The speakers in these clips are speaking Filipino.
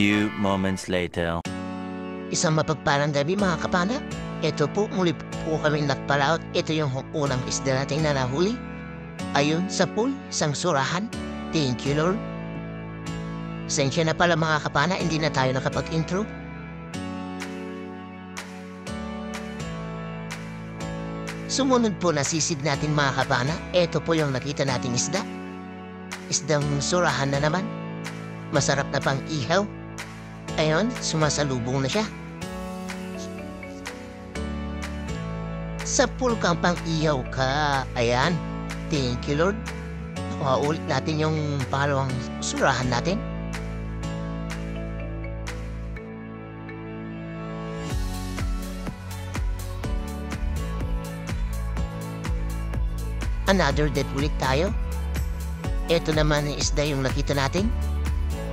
few moments later. Isang mapagpalang gabi mga kapana. Ito po, muli po kami nagpalaot. Ito yung unang isda natin na nahuli. Ayun, sa pool, isang surahan. Thank you, Lord. Sensya na pala mga kapana, hindi na tayo nakapag-intro. Sumunod po na sisig natin mga kapana, eto po yung nakita nating isda. Isdang surahan na naman. Masarap na pang ihaw. Ayon, sumasalubong na siya. Sa pool kang pang ihaw ka. Ayan, thank you Lord. Paulit natin yung pangalawang surahan natin. Another death ulit tayo. Ito naman ang isda yung nakita natin.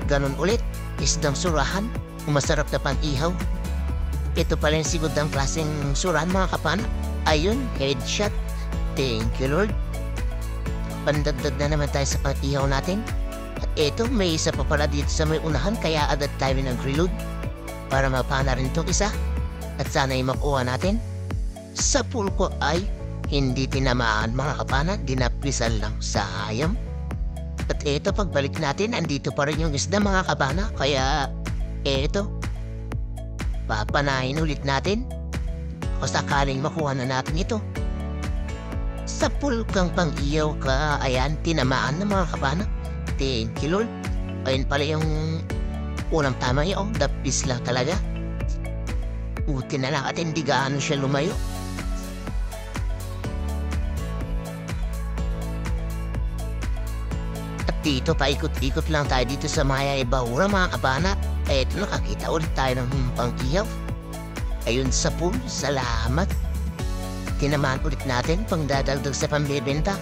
Ganon ulit, isdang surahan. Masarap na pang-ihaw. Ito pala yung sigundang klaseng surahan mga kapana. Ayun, headshot. Thank you Lord. Pandagdag na naman tayo sa pang-ihaw natin. At ito, may isa pa pala dito sa may unahan. Kaya agad tayo nag-reload para mapana rin itong isa. At sana'y makuha natin. Sa pool ko ay hindi tinamaan mga kapana, dinapisan lang sa ayam. At eto pagbalik natin, andito pa rin yung isda mga kapana, kaya eto, papanahin ulit natin. O sakaling makuha na natin ito. Sa pulkang pang-iyaw ka, ayan, tinamaan na mga kapana. Thank you Lord. Ayun pala yung unang tama yun, dapis lang talaga. Buti na lang at hindi gaano siya lumayo. Dito, paikot-ikot lang tayo dito sa Maya Ibahura mga kabana. Eto, nakakita ulit tayo ng pang-ihaw. Ayun sa pool, salamat. Tinamaan ulit natin pangdadagdag sa pambibenta.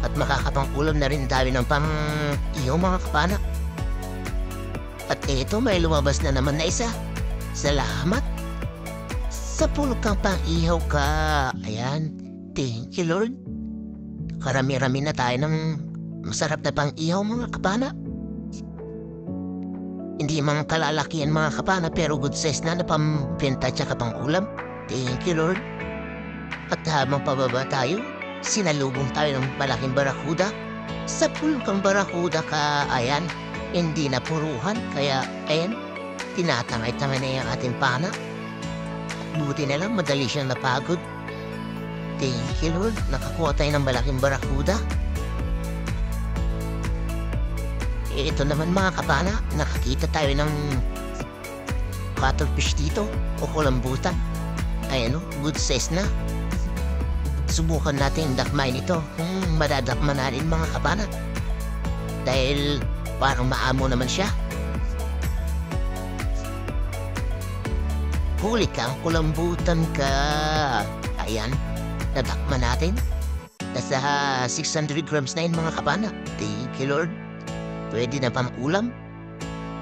At makakapang-ulam na rin tayo ng pang-ihaw mga kabana. At eto, may lumabas na naman na isa. Salamat. Sa pool kang pang-ihaw ka. Ayan, thank you Lord. Karami-rami na tayo ng masarap na pang-ihaw mga kapana. Hindi mga kalalakihan mga kapana, pero good size na napambenta tsaka pang-ulam. Thank you Lord. At habang pababa tayo, sinalubong tayo ng malaking barakuda. Sa pool kang barakuda ka. Ayan, hindi napuruhan. Kaya ayan, tinatangay-tangay na yung ating pana. Buti na lang madali siyang napagod. Thank you Lord. Nakakuha tayo ng malaking barakuda. Ito naman mga kapana, nakakita tayo ng cuttlefish dito o kulambutan. Ayan o, good size na. Subukan natin dakmain ito. Madadakman na rin mga kapana. Dahil parang maamo naman siya. Huli ka, kulambutan ka. Ayan, nadakman natin. Nasa 600 grams na yun mga kapana. Thank you Lord. Pwede na pang ulam.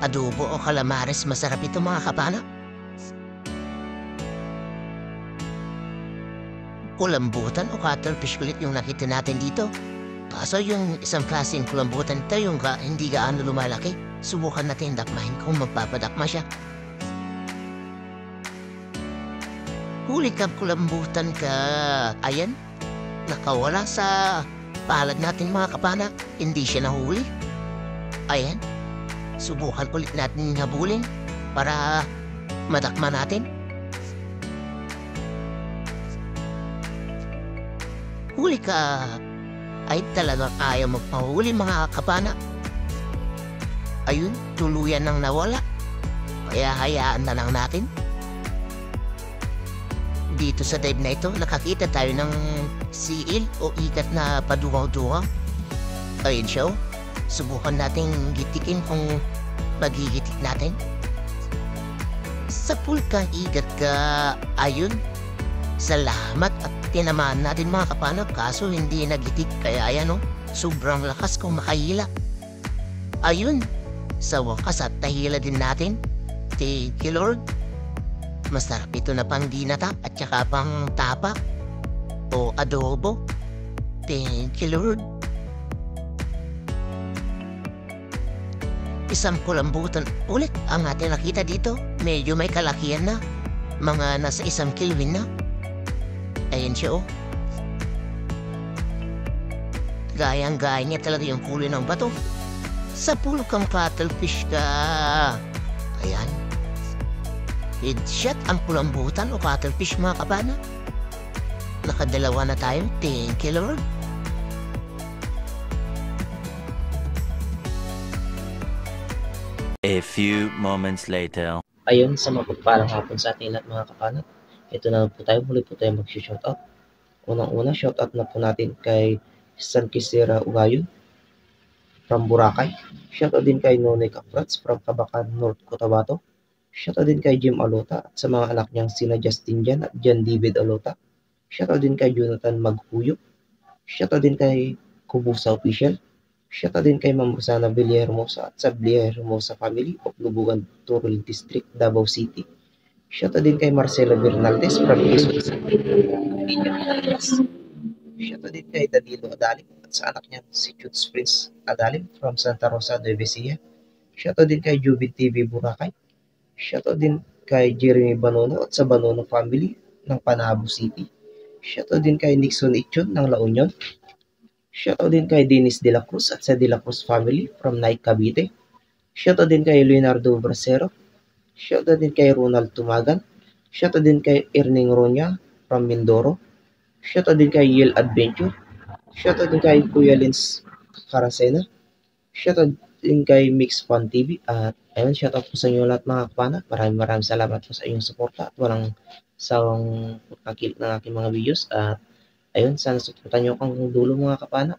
Adobo o kalamares, masarap ito mga kapana. Kulambutan o cuttlefish ulit yung nakita natin dito. Kaso yung isang klaseng kulambutan ito yung hindi gaano lumalaki. Subukan natin dakmahin kung magpapadakma siya. Huli ka kulambutan ka. Ayan, nakawala sa palad natin mga kapana. Hindi siya nahuli. Ayan, subukan ulit natin habulin para madakma natin. Huli ka. Ay talagang ayaw magpahuli mga kapana. Ayun, tuluyan nang nawala. Kaya hayaan na lang natin. Dito sa dive na ito, nakakita tayo ng seal o ikat na padugaw-dugaw. Ayun siya. Subukan natin gitikin kung magigitik natin. Sa pool kang igat ka. Ayun, salamat. At tinamaan natin mga kapana, kaso hindi nagitik. Kaya ayan o, sobrang lakas kung makahila. Ayun, sa wakas at tahila din natin. Thank you Lord. Masarap ito na pang dinata at saka pang tapa o adobo. Thank you Lord. Isang kulambutan ulit ang ating nakita dito. Medyo may kalakihan na. Mga nasa isang kilwin na. Ayan siya oh. Gayang-gaya niya talaga yung kulay ng bato. Sa pulo kang cuttlefish ka. Ayan. Headshot ang kulambutan o cuttlefish mga kabana. Nakadalawa na tayo. Thank you Lord. A few moments later. Ayun, sa mapagpalang hapon sa ating lahat mga kapanat. Ito na po tayo, muli po tayo mag-shoutout. Unang-una, shoutout na po natin kay San Kisira Ugayon from Boracay. Shoutout din kay None Kapratz from Kabakan, North Cotabato. Shoutout din kay Jim Alota at sa mga anak niyang sina Justin Jen at John David Alota. Shoutout din kay Jonathan Maghuyo. Shoutout din kay Kubusa Official. Shoutout din kay Ma'am Susana Villahermosa at sa Villahermosa Family of Lubugan-Turul District, Davao City. Shoutout din kay Marcella Bernaldez from Eastwood City. Shoutout din kay Daddy Lo Adalim at sa anak niya si Jude Springs Adalim from Santa Rosa, Nuevesilla. Shoutout din kay Jubin TV Boracay. Shoutout din kay Jeremy Banono at sa Banono Family ng Panabo City. Shoutout din kay Nixon Itchon ng La Union. Shoutout din kay Dennis De La Cruz at sa De La Cruz family from Nike Cavite. Shoutout din kay Leonardo Bracero. Shoutout din kay Ronald Tumagan. Shoutout din kay Erning Roña from Mindoro. Shoutout din kay Yel Adventure. Shoutout din kay Kuya Lins Caracena. Shoutout din kay MixFanTV. At ayun, shoutout po sa inyo lahat mga kapana. Maraming salamat po sa inyong suporta at walang sawang pagkakilip ng aking mga videos. At ayun, sana supportan nyo kang dulo mga kapana.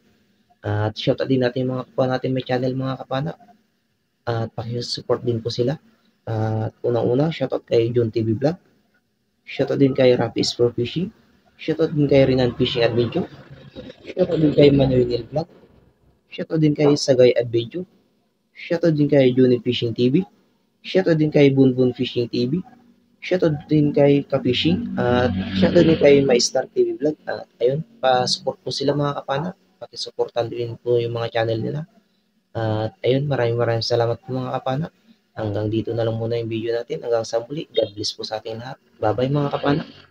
At shoutout din natin mga kapana natin may channel mga kapana. At pakisupport din po sila. At unang-una, shoutout kay June TV Vlog. Shoutout din kay Rapis for Fishing. Shoutout din kay Rinan Fishing Adventure. Shoutout din kay Manuel Vlog. Shoutout din kay Sagay Adventure. Shoutout din kay Juni Fishing TV. Shoutout din kay Bunbun Fishing TV. Shoutout din kay Kapishing at shoutout din kay My Star TV Vlog. At ayun, pa-support po sila mga kapana. Pakisuportan din po yung mga channel nila. At ayun, maraming salamat po mga kapana. Hanggang dito na lang muna yung video natin. Hanggang sa muli, God bless po sa ating lahat. Bye-bye mga kapana.